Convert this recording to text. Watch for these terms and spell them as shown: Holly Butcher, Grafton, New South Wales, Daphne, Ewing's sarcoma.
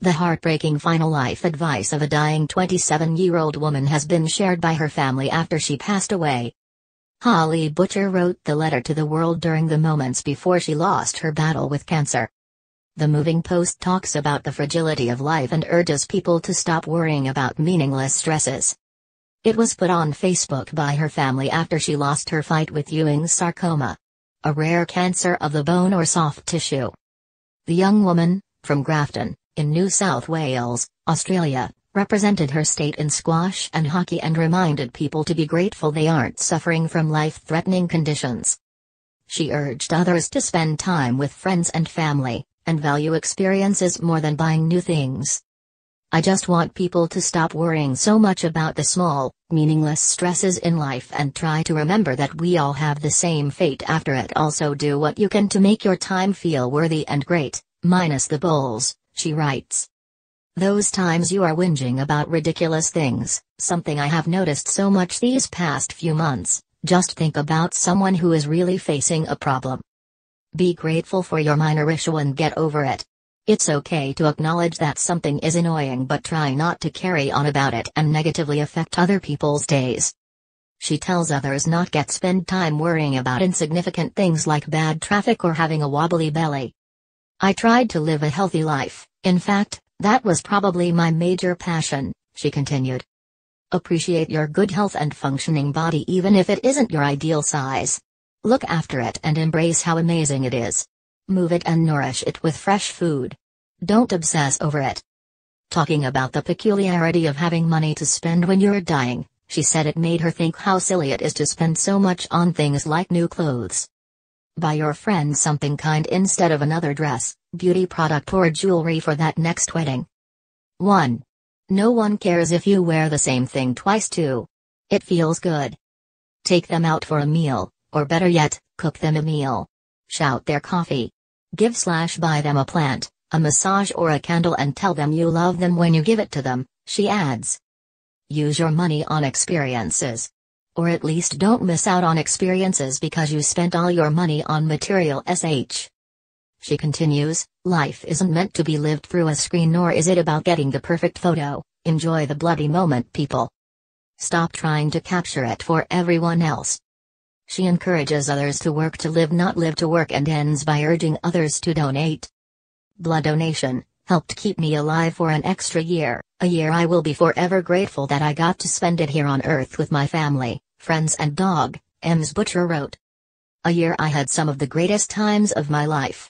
The heartbreaking final life advice of a dying 27-year-old woman has been shared by her family after she passed away. Holly Butcher wrote the letter to the world during the moments before she lost her battle with cancer. The moving post talks about the fragility of life and urges people to stop worrying about meaningless stresses. It was put on Facebook by her family after she lost her fight with Ewing's sarcoma, a rare cancer of the bone or soft tissue. The young woman, from Grafton, in New South Wales, Australia, represented her state in squash and hockey and reminded people to be grateful they aren't suffering from life-threatening conditions. She urged others to spend time with friends and family, and value experiences more than buying new things. "I just want people to stop worrying so much about the small, meaningless stresses in life and try to remember that we all have the same fate after it. Also do what you can to make your time feel worthy and great, minus the bowls," she writes. "Those times you are whinging about ridiculous things, something I have noticed so much these past few months, just think about someone who is really facing a problem. Be grateful for your minor issue and get over it. It's okay to acknowledge that something is annoying, but try not to carry on about it and negatively affect other people's days." She tells others not to spend time worrying about insignificant things like bad traffic or having a wobbly belly. "I tried to live a healthy life, in fact, that was probably my major passion," she continued. "Appreciate your good health and functioning body even if it isn't your ideal size. Look after it and embrace how amazing it is. Move it and nourish it with fresh food. Don't obsess over it." Talking about the peculiarity of having money to spend when you're dying, she said it made her think how silly it is to spend so much on things like new clothes. Buy your friend something kind instead of another dress, beauty product or jewelry for that next wedding. 1. No one cares if you wear the same thing twice. 2. It feels good. Take them out for a meal, or better yet, cook them a meal. Shout their coffee. Give/buy them a plant, a massage or a candle and tell them you love them when you give it to them, she adds. Use your money on experiences. Or at least don't miss out on experiences because you spent all your money on material stuff. She continues, "Life isn't meant to be lived through a screen, nor is it about getting the perfect photo. Enjoy the bloody moment, people. Stop trying to capture it for everyone else." She encourages others to work to live, not live to work, and ends by urging others to donate. "Blood donation helped keep me alive for an extra year, a year I will be forever grateful that I got to spend it here on earth with my family, friends and dog," Ms. Butcher wrote. "A year I had some of the greatest times of my life.